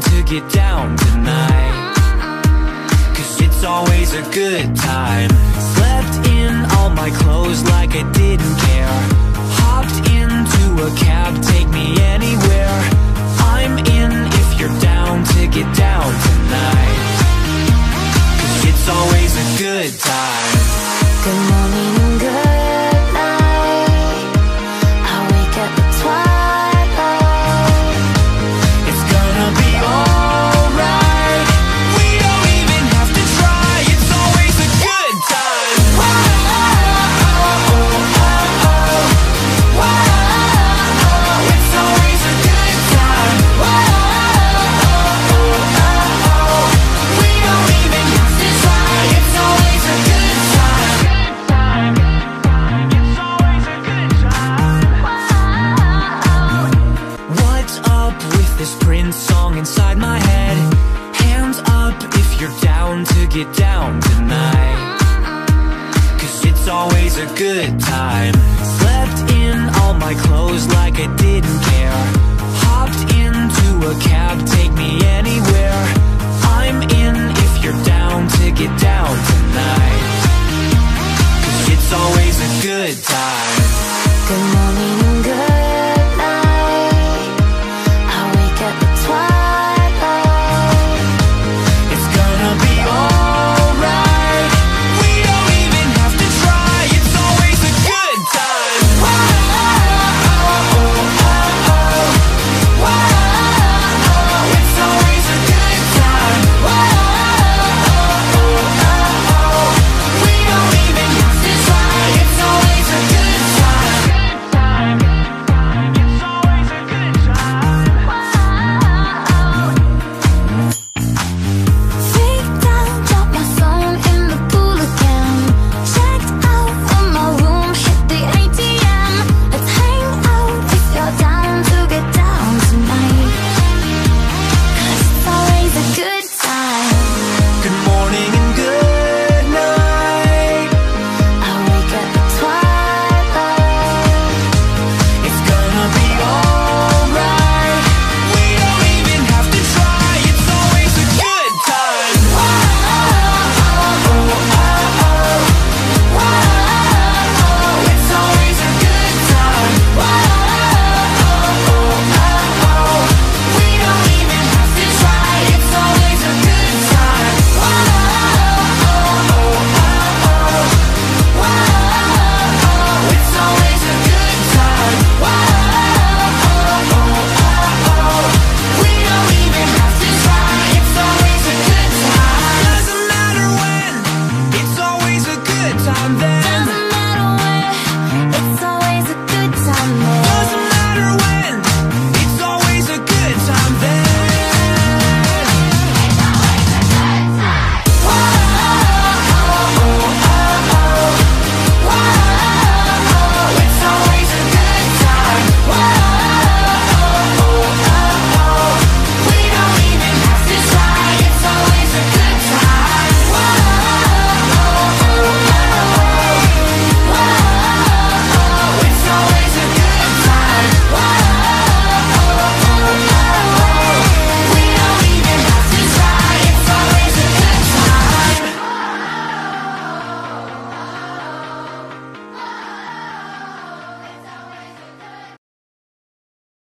time to get down tonight, 'cause it's always a good time. Slept in all my clothes like I didn't care. Hopped into a cab, take me anywhere. I'm in if you're down to get down tonight, 'cause it's always a good time. Good morning and good night, I wake up at twilight. It's gonna be alright, we don't even have to try. It's always a good time. It's always a good time. We don't even have to try. It's always a good time. It's always a good time. What's up with this Prince song inside my head? Hands up if you're down to get down tonight, 'cause it's always a good time. Slept in all my clothes like I didn't care. Hopped into a cab, take me anywhere. I'm in if you're down to get down tonight, 'cause it's always a good time.